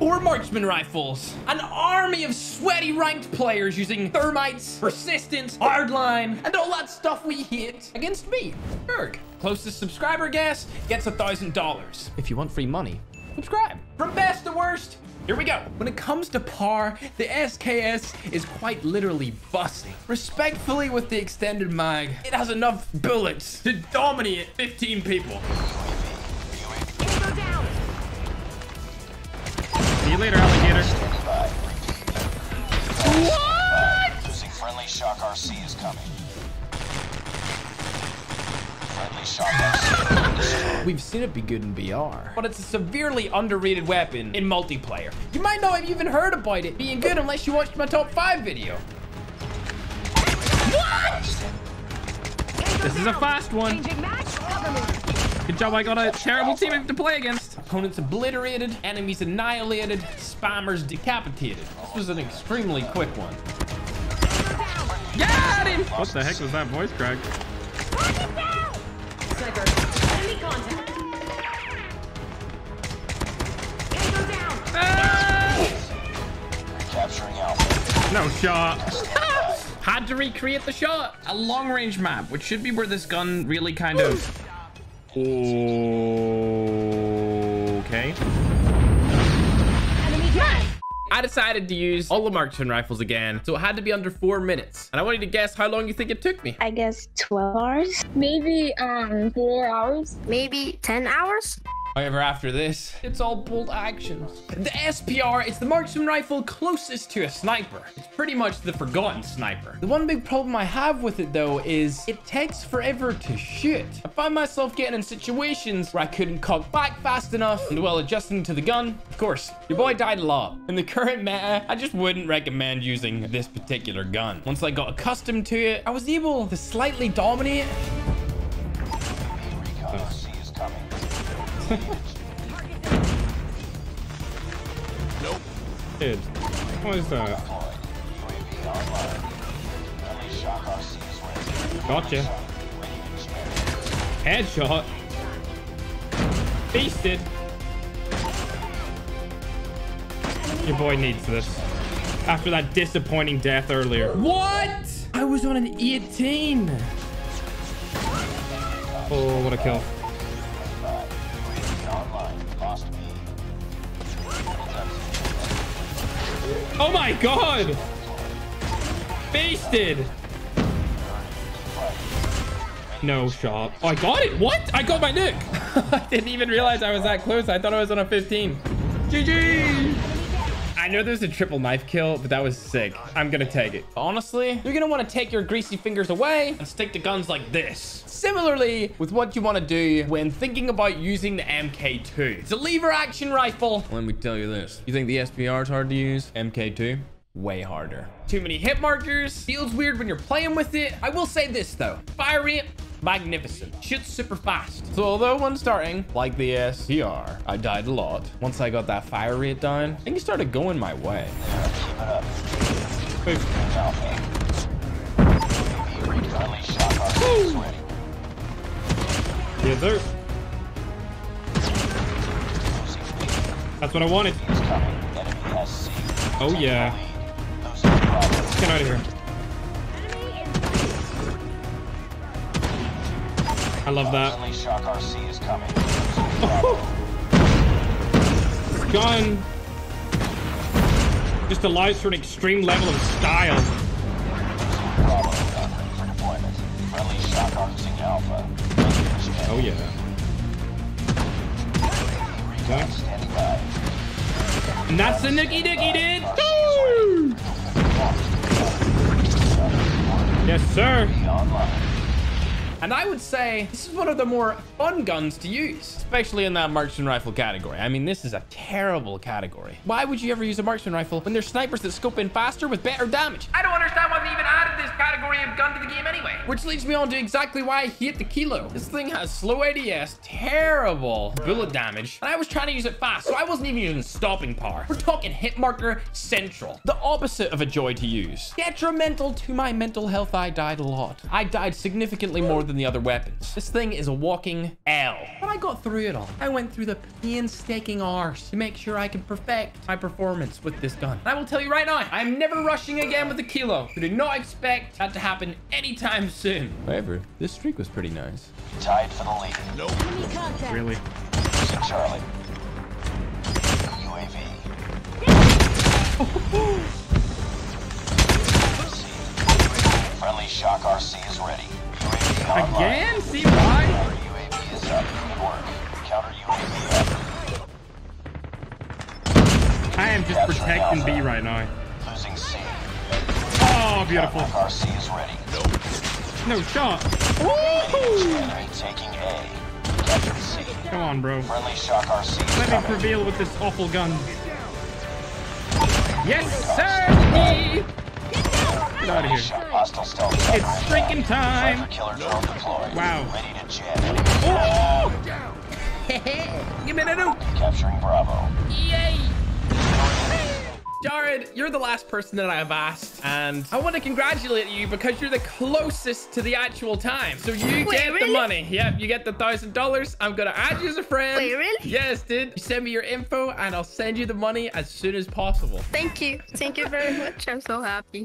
or marksman rifles. An army of sweaty ranked players using thermites, persistence, hardline, and all that stuff we hit against me. Berg, closest subscriber guess gets $1,000. If you want free money, subscribe. From best to worst, here we go. When it comes to par, the SKS is quite literally busting. Respectfully with the extended mag, it has enough bullets to dominate 15 people. See you later, alligator. What? Using friendly Shock RC is coming. Friendly Shock RC. We've seen it be good in BR, but it's a severely underrated weapon in multiplayer. You might not have even heard about it being good unless you watched my top 5 video. What? This is a fast one. Good job, I got a terrible teammate to play against. Opponents obliterated, enemies annihilated, spammers decapitated. This was an extremely quick one. Got him! What the heck was that voice crack? No shot. Had to recreate the shot. A long-range map, which should be where this gun really kind of... Okay. I decided to use all the marksman rifles again, so it had to be under 4 minutes. And I wanted to guess how long you think it took me. I guess 12 hours. Maybe 4 hours. Maybe 10 hours. However, after this, it's all bold actions. The SPR is the marksman rifle closest to a sniper. It's pretty much the forgotten sniper. The one big problem I have with it, though, is it takes forever to shoot. I find myself getting in situations where I couldn't cock back fast enough and while adjusting to the gun. Of course, your boy died a lot. In the current meta, I just wouldn't recommend using this particular gun. Once I got accustomed to it, I was able to slightly dominate. Nope. Dude, what is that? Gotcha. Headshot. Feasted. Your boy needs this. After that disappointing death earlier. What? I was on an 18. Oh, what a kill. Oh my god! Basted! No shot. Oh, I got it! What? I got my nuke! I didn't even realize I was that close. I thought I was on a 15. GG! I know there's a triple knife kill, but that was sick. I'm gonna take it. Honestly, you're gonna want to take your greasy fingers away and stick to guns like this. Similarly, with what you want to do when thinking about using the MK2. It's a lever action rifle. Let me tell you this. You think the SPR is hard to use? MK2? Way harder. Too many hit markers. Feels weird when you're playing with it. I will say this, though. Fire rate, magnificent. Shoots super fast. So although when starting, like the SCR, I died a lot. Once I got that fire rate down, I think it started going my way. Yeah, there. That's what I wanted. Oh, yeah. Get out of here. I love that. Oh. Gun just allows for an extreme level of style. Oh yeah. Okay. And that's the nookie nookie, dude. Woo! Yes, sir. And I would say this is one of the more fun guns to use, especially in that marksman rifle category. I mean, this is a terrible category. Why would you ever use a marksman rifle when there's snipers that scope in faster with better damage? I don't understand why they even added this category primary gun to the game anyway. Which leads me on to exactly why I hate the Kilo. This thing has slow ADS, terrible bullet damage, and I was trying to use it fast, so I wasn't even using stopping power. We're talking hit marker central, the opposite of a joy to use. Detrimental to my mental health, I died a lot. I died significantly more than the other weapons. This thing is a walking L. But I got through it all. I went through the painstaking hours to make sure I could perfect my performance with this gun. And I will tell you right now, I'm never rushing again with the Kilo. So do not expect that to happen anytime soon. However, this streak was pretty nice. Tied for the lead. Nope. Really? Charlie. UAV. Friendly Shock RC is ready. UAV again? See why? Counter UAV is up. Good work. Counter UAV up. I am just protecting B right now. Losing C. Oh, beautiful. RC is ready. No shot. Woo! Taking A. Captured C. Come on, bro. Friendly Shock RC. Let me prevail with this awful gun. Yes, sir! Get out of here. It's freaking time. Wow. Oh! Give me the nuke. Capturing Bravo. Yay. Jared, you're the last person that I've asked, and I want to congratulate you because you're the closest to the actual time. So you get the money. Yep, you get the $1,000. I'm going to add you as a friend. Wait, really? Yes, dude. You send me your info, and I'll send you the money as soon as possible. Thank you. Thank you very much. I'm so happy.